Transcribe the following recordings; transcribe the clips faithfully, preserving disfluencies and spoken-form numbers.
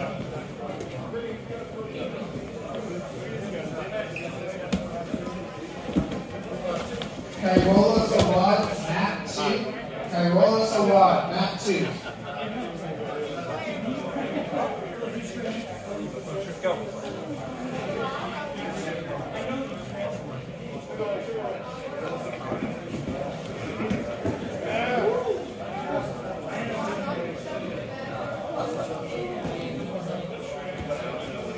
Rose Awad, Matt two. Rose Awad, Matt two. Go.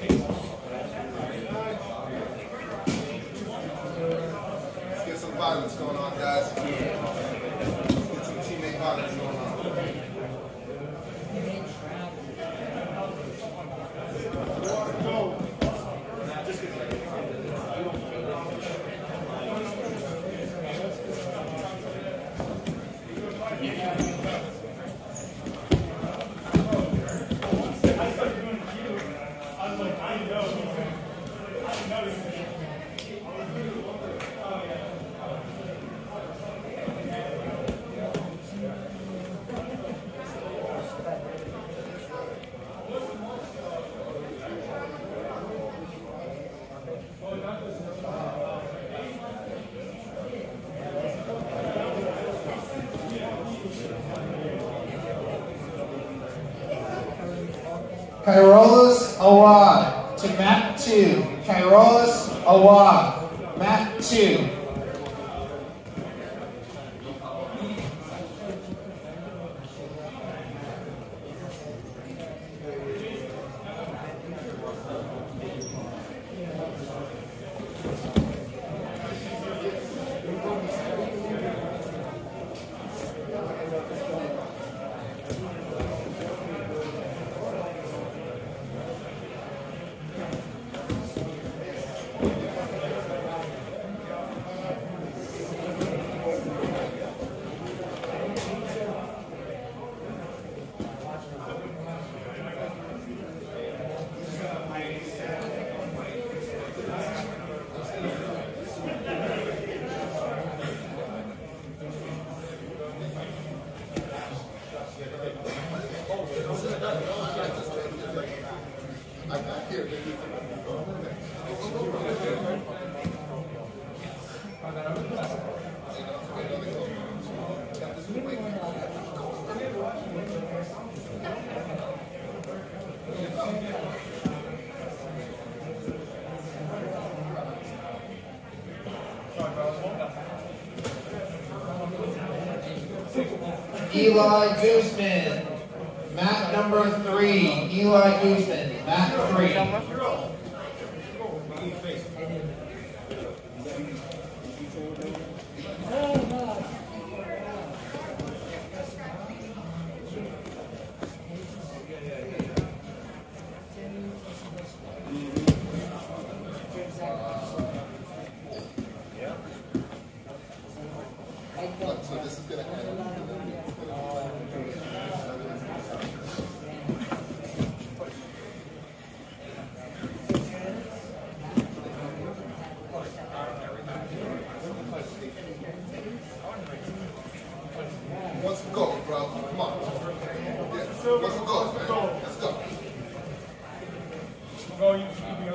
Let's get some violence going on, guys. Let's get some teammate violence going on. Kairolis Awad to Matt two. Kairolis Awad, Matt two. Eli Guzman, mat number three. Eli Guzman, mat three. So this is going to end. Let's go, bro. Come on. Let's go, man. Let's go.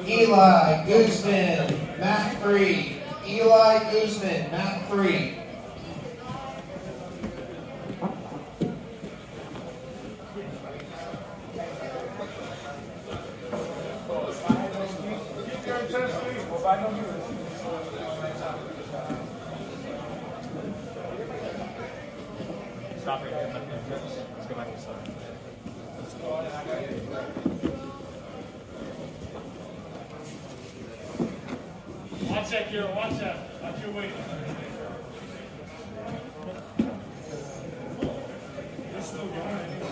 Eli Guzman, Matt three. Eli Guzman, Matt three. Stop it. Let's go back to the side. Let's go on and I got you. Watch that, Kira. Watch that. Watch your weight. You're still going anyway. Yeah.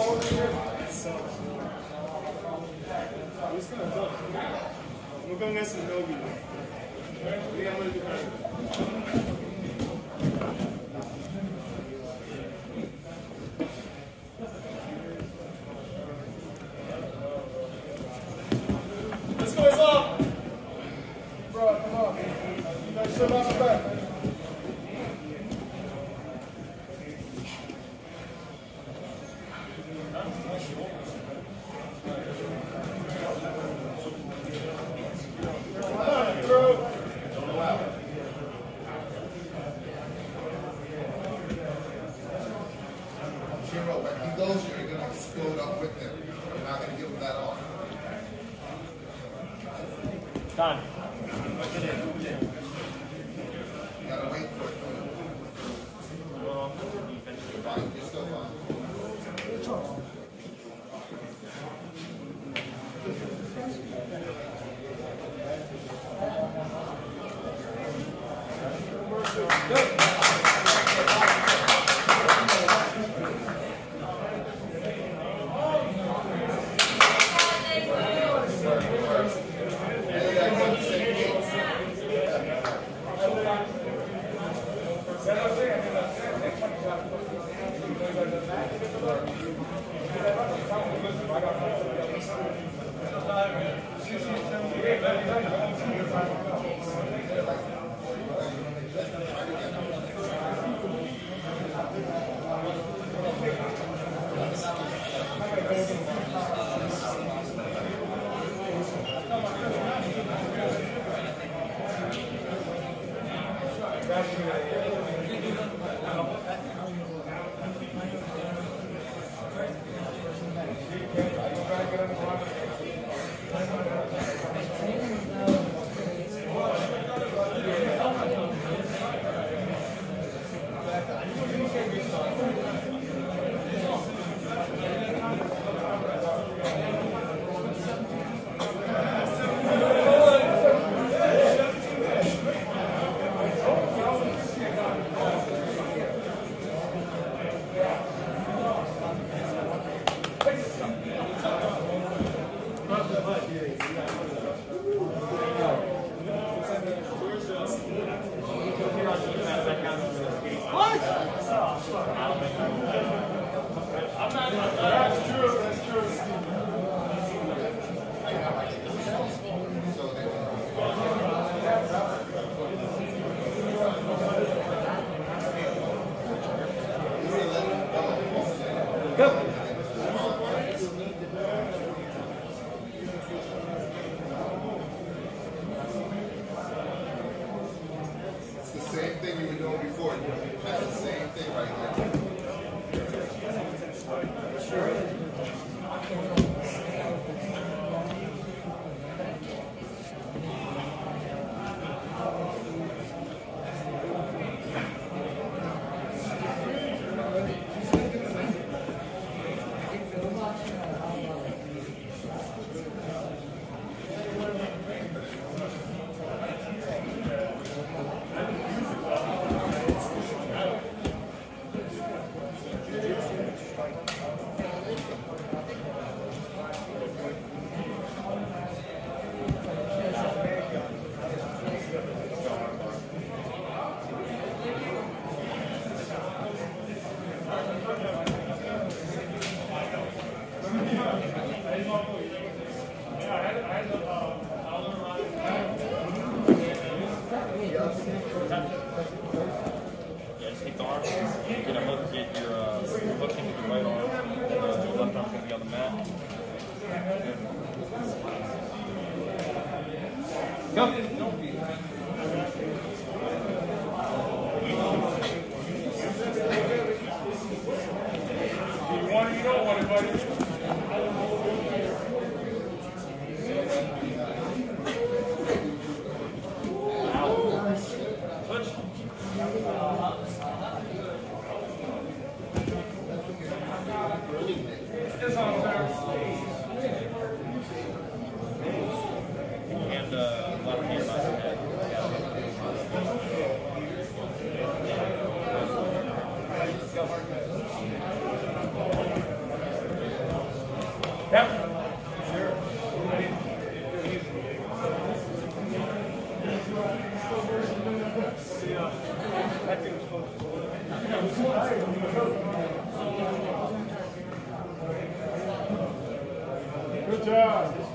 We're going to get some Nogi. We got to do that. Yep. Good job.